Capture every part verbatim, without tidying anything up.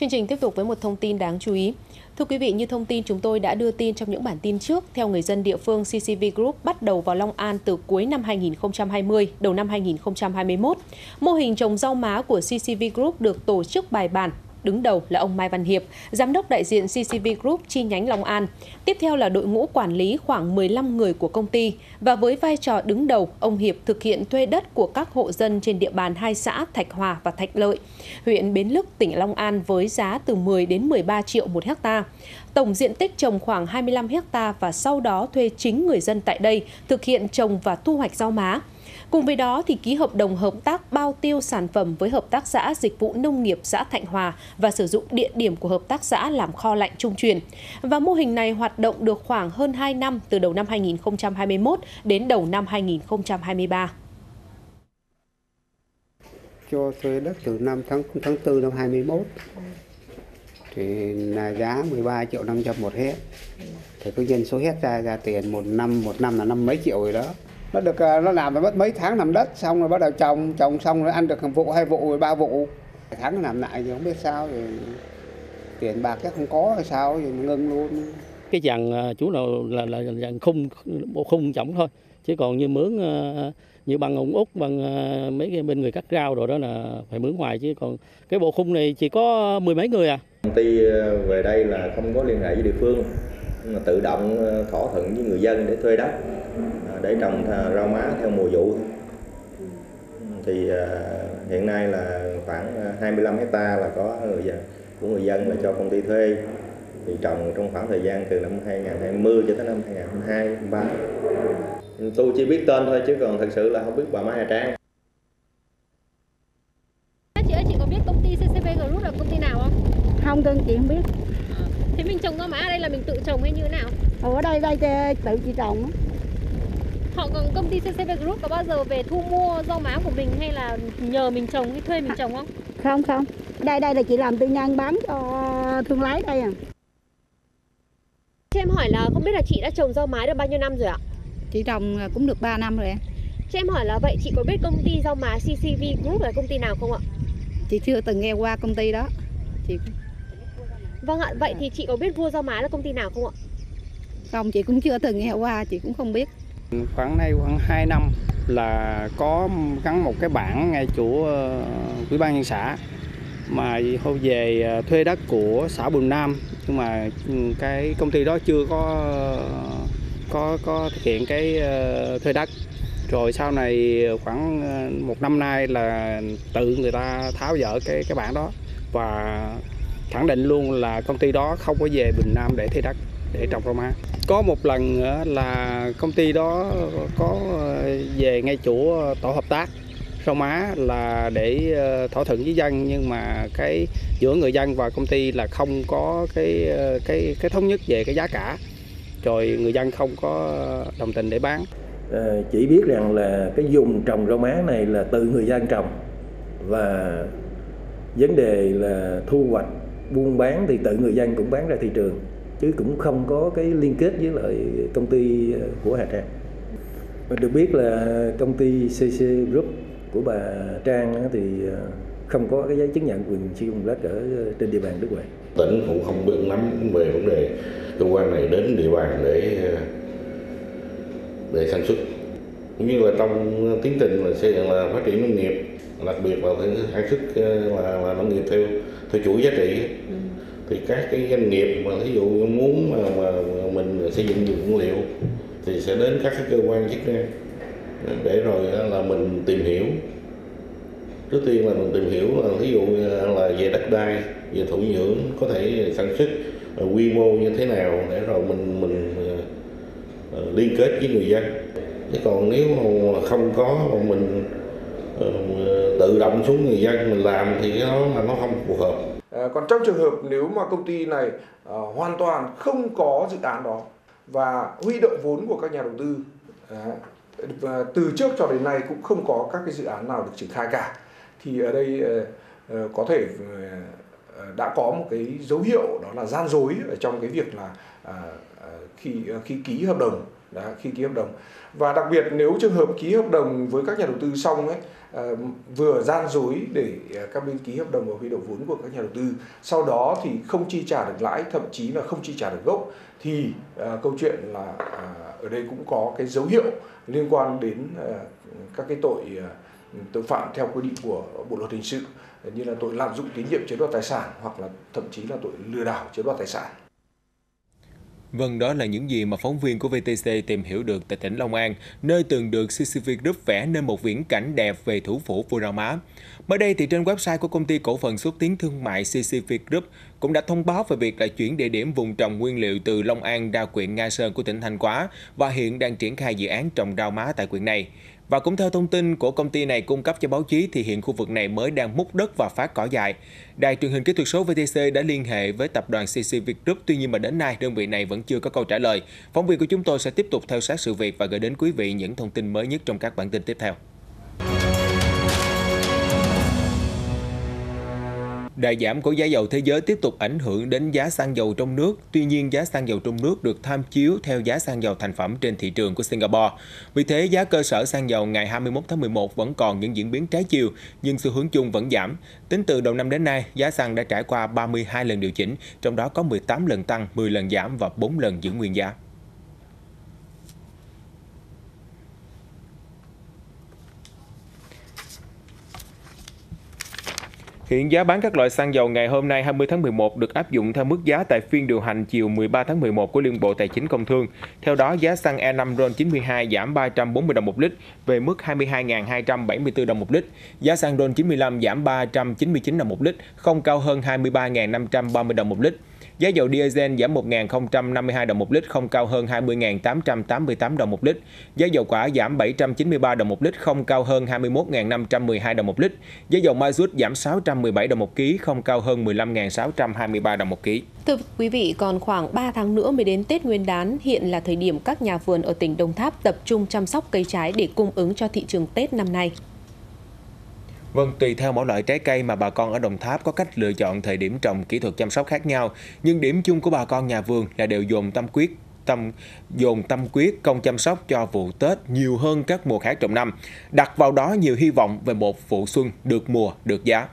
Chương trình tiếp tục với một thông tin đáng chú ý. Thưa quý vị, như thông tin chúng tôi đã đưa tin trong những bản tin trước, theo người dân địa phương, xê xê vê Group bắt đầu vào Long An từ cuối năm hai nghìn không trăm hai mươi, đầu năm hai nghìn không trăm hai mươi mốt. Mô hình trồng rau má của xê xê vê Group được tổ chức bài bản. Đứng đầu là ông Mai Văn Hiệp, giám đốc đại diện xê xê vê Group chi nhánh Long An. Tiếp theo là đội ngũ quản lý khoảng mười lăm người của công ty. Và với vai trò đứng đầu, ông Hiệp thực hiện thuê đất của các hộ dân trên địa bàn hai xã Thạch Hòa và Thạch Lợi, huyện Bến Lức, tỉnh Long An với giá từ mười đến mười ba triệu một hectare. Tổng diện tích trồng khoảng hai mươi lăm hectare và sau đó thuê chính người dân tại đây thực hiện trồng và thu hoạch rau má. Cùng với đó thì ký hợp đồng hợp tác bao tiêu sản phẩm với hợp tác xã dịch vụ nông nghiệp xã Thạnh Hòa và sử dụng địa điểm của hợp tác xã làm kho lạnh trung chuyển. Và mô hình này hoạt động được khoảng hơn hai năm, từ đầu năm hai nghìn không trăm hai mươi mốt đến đầu năm hai nghìn không trăm hai mươi ba. Cho thuê đất từ năm tháng, tháng tư năm hai mươi mốt thì là giá mười ba triệu năm trăm một hết. Thì cứ nhân số hết ra ra tiền một năm một năm là năm mấy triệu rồi đó. Nó được nó làm mất mấy tháng làm đất xong rồi bắt đầu trồng trồng xong rồi ăn được một vụ hai vụ rồi ba vụ, tháng làm lại thì không biết sao thì tiền bạc chắc không có hay sao thì ngưng luôn. Cái dàn chú nào là là dàn khung khung trọng thôi, chứ còn như mướn như bằng ông Úc, bằng mấy cái bên người cắt rau rồi đó là phải mướn ngoài, chứ còn cái bộ khung này chỉ có mười mấy người à. Công ty về đây là không có liên hệ với địa phương, mà tự động thỏa thuận với người dân để thuê đất để trồng rau má theo mùa vụ. Thì hiện nay là khoảng hai mươi lăm hecta là có người dân, của người dân là cho công ty thuê, thì trồng trong khoảng thời gian từ năm hai nghìn không trăm hai mươi cho tới năm hai nghìn không trăm hai mươi ba. Tôi chỉ biết tên thôi chứ còn thật sự là không biết bà Mai Hà Trang. Chị ơi, chị có biết công ty xê xê vê Group là công ty nào không? Không, tôi chị không biết. Thế mình trồng rau má ở đây là mình tự trồng hay như thế nào? Ở đây đây tự chị trồng. Họ còn công ty xê xê vê Group có bao giờ về thu mua rau má của mình hay là nhờ mình trồng hay thuê mình trồng không? Không không. Đây đây là chị làm tư nhân bán cho thương lái đây à. Chị em hỏi là không biết là chị đã trồng rau má được bao nhiêu năm rồi ạ? Chị trồng cũng được ba năm rồi ạ. Chị em hỏi là vậy chị có biết công ty rau má xê xê vê Group là công ty nào không ạ? Chị chưa từng nghe qua công ty đó. Chị... Vâng ạ, vậy thì chị có biết vua rau má là công ty nào không ạ? Không, chị cũng chưa từng nghe qua, chị cũng không biết. Khoảng nay khoảng hai năm là có gắn một cái bảng ngay chỗ ủy ban nhân xã mà hôm về thuê đất của xã Bùn Nam, nhưng mà cái công ty đó chưa có có có thực hiện cái thuê đất. Rồi sau này khoảng một năm nay là tự người ta tháo dỡ cái cái bảng đó và khẳng định luôn là công ty đó không có về Bình Nam để thuê đất để trồng rau má. Có một lần là công ty đó có về ngay chỗ tổ hợp tác rau má là để thỏa thuận với dân, nhưng mà cái giữa người dân và công ty là không có cái cái cái thống nhất về cái giá cả, rồi người dân không có đồng tình để bán. À, chỉ biết rằng là cái vùng trồng rau má này là tự người dân trồng, và vấn đề là thu hoạch buôn bán thì tự người dân cũng bán ra thị trường, chứ cũng không có cái liên kết với lại công ty của Hà Trang. Được biết là công ty xê xê Group của bà Trang thì không có cái giấy chứng nhận quyền sử dụng đất ở trên địa bàn nước ngoài. Tỉnh cũng không biết nắm về vấn đề cơ quan này đến địa bàn để để sản xuất, cũng như là trong tiến trình là xây dựng là phát triển nông nghiệp, đặc biệt là sản xuất là, là nông nghiệp theo theo chuỗi giá trị. Ừ. Thì các cái doanh nghiệp mà ví dụ muốn mà, mà mình xây dựng nguyên liệu thì sẽ đến các cái cơ quan chức năng để rồi là mình tìm hiểu. Trước tiên là mình tìm hiểu là ví dụ là về đất đai, về thổ nhưỡng có thể sản xuất quy mô như thế nào để rồi mình mình liên kết với người dân. Chứ còn nếu mà không có mà mình tự động xuống người dân mình làm thì cái đó là nó không phù hợp. Còn trong trường hợp nếu mà công ty này à, hoàn toàn không có dự án đó và huy động vốn của các nhà đầu tư, à, và từ trước cho đến nay cũng không có các cái dự án nào được triển khai cả, thì ở đây à, có thể à, đã có một cái dấu hiệu đó là gian dối ở trong cái việc là à, khi khi ký hợp đồng, đã, khi ký hợp đồng. Và đặc biệt nếu trường hợp ký hợp đồng với các nhà đầu tư xong ấy vừa gian dối để các bên ký hợp đồng và huy động vốn của các nhà đầu tư, sau đó thì không chi trả được lãi, thậm chí là không chi trả được gốc, thì uh, câu chuyện là uh, ở đây cũng có cái dấu hiệu liên quan đến uh, các cái tội uh, tội phạm theo quy định của Bộ Luật Hình sự, như là tội lạm dụng tín nhiệm chiếm đoạt tài sản hoặc là thậm chí là tội lừa đảo chiếm đoạt tài sản. Vâng, đó là những gì mà phóng viên của vê tê xê tìm hiểu được tại tỉnh Long An, nơi từng được xê xê vê Group vẽ nên một viễn cảnh đẹp về thủ phủ vua rau má. Mới đây thì trên website của công ty cổ phần xúc tiến thương mại xê xê vê Group cũng đã thông báo về việc đã chuyển địa điểm vùng trồng nguyên liệu từ Long An ra huyện Nga Sơn của tỉnh Thanh Hóa và hiện đang triển khai dự án trồng rau má tại huyện này. Và cũng theo thông tin của công ty này cung cấp cho báo chí thì hiện khu vực này mới đang múc đất và phát cỏ dại. Đài truyền hình kỹ thuật số vê tê xê đã liên hệ với tập đoàn xê xê vê Group, tuy nhiên mà đến nay đơn vị này vẫn chưa có câu trả lời. Phóng viên của chúng tôi sẽ tiếp tục theo sát sự việc và gửi đến quý vị những thông tin mới nhất trong các bản tin tiếp theo. Đà giảm của giá dầu thế giới tiếp tục ảnh hưởng đến giá xăng dầu trong nước. Tuy nhiên, giá xăng dầu trong nước được tham chiếu theo giá xăng dầu thành phẩm trên thị trường của Singapore. Vì thế, giá cơ sở xăng dầu ngày hai mươi mốt tháng mười một vẫn còn những diễn biến trái chiều, nhưng xu hướng chung vẫn giảm. Tính từ đầu năm đến nay, giá xăng đã trải qua ba mươi hai lần điều chỉnh, trong đó có mười tám lần tăng, mười lần giảm và bốn lần giữ nguyên giá. Hiện giá bán các loại xăng dầu ngày hôm nay hai mươi tháng mười một được áp dụng theo mức giá tại phiên điều hành chiều mười ba tháng mười một của Liên Bộ Tài chính Công Thương. Theo đó, giá xăng e năm RON chín mươi hai giảm ba trăm bốn mươi đồng một lít về mức hai mươi hai nghìn hai trăm bảy mươi tư đồng một lít. Giá xăng RON chín mươi lăm giảm ba trăm chín mươi chín đồng một lít, không cao hơn hai mươi ba nghìn năm trăm ba mươi đồng một lít. Giá dầu diesel giảm một nghìn không trăm năm mươi hai đồng một lít, không cao hơn hai mươi nghìn tám trăm tám mươi tám đồng một lít. Giá dầu hỏa giảm bảy trăm chín mươi ba đồng một lít, không cao hơn hai mươi mốt nghìn năm trăm mười hai đồng một lít. Giá dầu ma rút giảm sáu trăm mười bảy đồng một ký, không cao hơn mười lăm nghìn sáu trăm hai mươi ba đồng một ký. Thưa quý vị, còn khoảng ba tháng nữa mới đến Tết Nguyên đán, hiện là thời điểm các nhà vườn ở tỉnh Đồng Tháp tập trung chăm sóc cây trái để cung ứng cho thị trường Tết năm nay. Vâng, tùy theo mỗi loại trái cây mà bà con ở Đồng Tháp có cách lựa chọn thời điểm trồng, kỹ thuật chăm sóc khác nhau, nhưng điểm chung của bà con nhà vườn là đều dồn tâm quyết, tâm dồn tâm quyết công chăm sóc cho vụ Tết nhiều hơn các mùa khác trong năm, đặt vào đó nhiều hy vọng về một vụ xuân được mùa, được giá.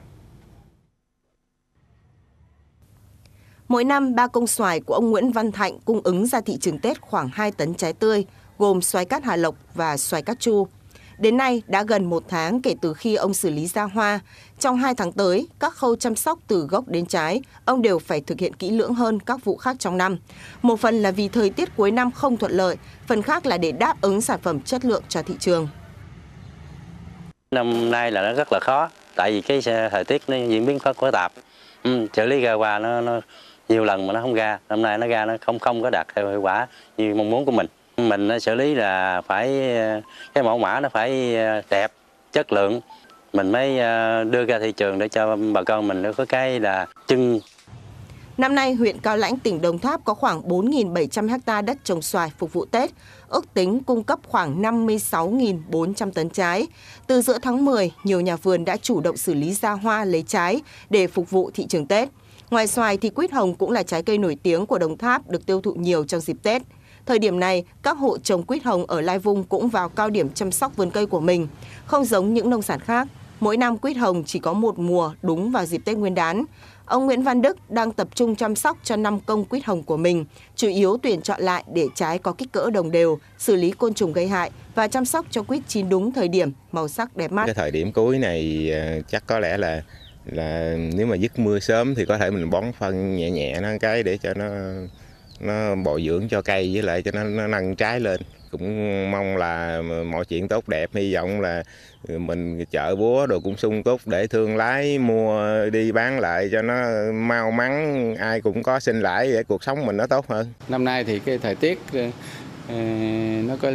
Mỗi năm, ba công xoài của ông Nguyễn Văn Thạnh cung ứng ra thị trường Tết khoảng hai tấn trái tươi, gồm xoài Cát Hà Lộc và xoài Cát Chu. Đến nay, đã gần một tháng kể từ khi ông xử lý ra hoa. Trong hai tháng tới, các khâu chăm sóc từ gốc đến trái, ông đều phải thực hiện kỹ lưỡng hơn các vụ khác trong năm. Một phần là vì thời tiết cuối năm không thuận lợi, phần khác là để đáp ứng sản phẩm chất lượng cho thị trường. Năm nay là nó rất là khó, tại vì cái thời tiết nó diễn biến phức tạp. Ừ, xử lý ra hoa nó, nó nhiều lần mà nó không ra, năm nay nó ra nó không không có đạt theo hiệu quả như mong muốn của mình. Mình xử lý là phải cái mẫu mã nó phải đẹp, chất lượng, mình mới đưa ra thị trường để cho bà con mình nó có cái là trưng. Năm nay, huyện Cao Lãnh, tỉnh Đồng Tháp có khoảng bốn nghìn bảy trăm ha đất trồng xoài phục vụ Tết, ước tính cung cấp khoảng năm mươi sáu nghìn bốn trăm tấn trái. Từ giữa tháng mười, nhiều nhà vườn đã chủ động xử lý ra hoa lấy trái để phục vụ thị trường Tết. Ngoài xoài thì quýt hồng cũng là trái cây nổi tiếng của Đồng Tháp được tiêu thụ nhiều trong dịp Tết. Thời điểm này, các hộ trồng quýt hồng ở Lai Vung cũng vào cao điểm chăm sóc vườn cây của mình. Không giống những nông sản khác, mỗi năm quýt hồng chỉ có một mùa đúng vào dịp Tết Nguyên đán. Ông Nguyễn Văn Đức đang tập trung chăm sóc cho năm công quýt hồng của mình, chủ yếu tuyển chọn lại để trái có kích cỡ đồng đều, xử lý côn trùng gây hại và chăm sóc cho quýt chín đúng thời điểm, màu sắc đẹp mắt. Cái thời điểm cuối này chắc có lẽ là là nếu mà dứt mưa sớm thì có thể mình bón phân nhẹ nhẹ nó cái để cho nó nó bồi dưỡng cho cây, với lại cho nó, nó nâng trái lên. Cũng mong là mọi chuyện tốt đẹp, hy vọng là mình chợ búa đồ cũng sung túc để thương lái mua đi bán lại cho nó mau mắn, ai cũng có sinh lãi để cuộc sống mình nó tốt hơn. Năm nay thì cái thời tiết nó có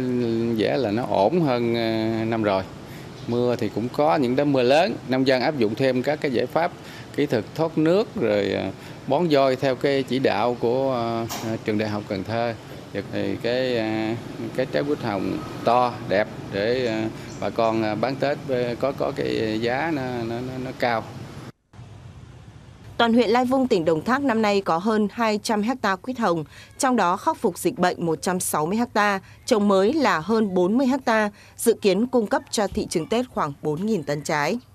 vẻ là nó ổn hơn năm rồi. Mưa thì cũng có những đám mưa lớn, nông dân áp dụng thêm các cái giải pháp kỹ thuật thoát nước rồi bón dôi theo cái chỉ đạo của uh, Trường Đại học Cần Thơ. Thì cái uh, cái trái quýt hồng to đẹp để uh, bà con uh, bán Tết với, có có cái giá nó nó nó, nó cao. Toàn huyện Lai Vung, tỉnh Đồng Tháp năm nay có hơn hai trăm ha quýt hồng, trong đó khắc phục dịch bệnh một trăm sáu mươi ha, trồng mới là hơn bốn mươi ha, dự kiến cung cấp cho thị trường Tết khoảng bốn nghìn tấn trái.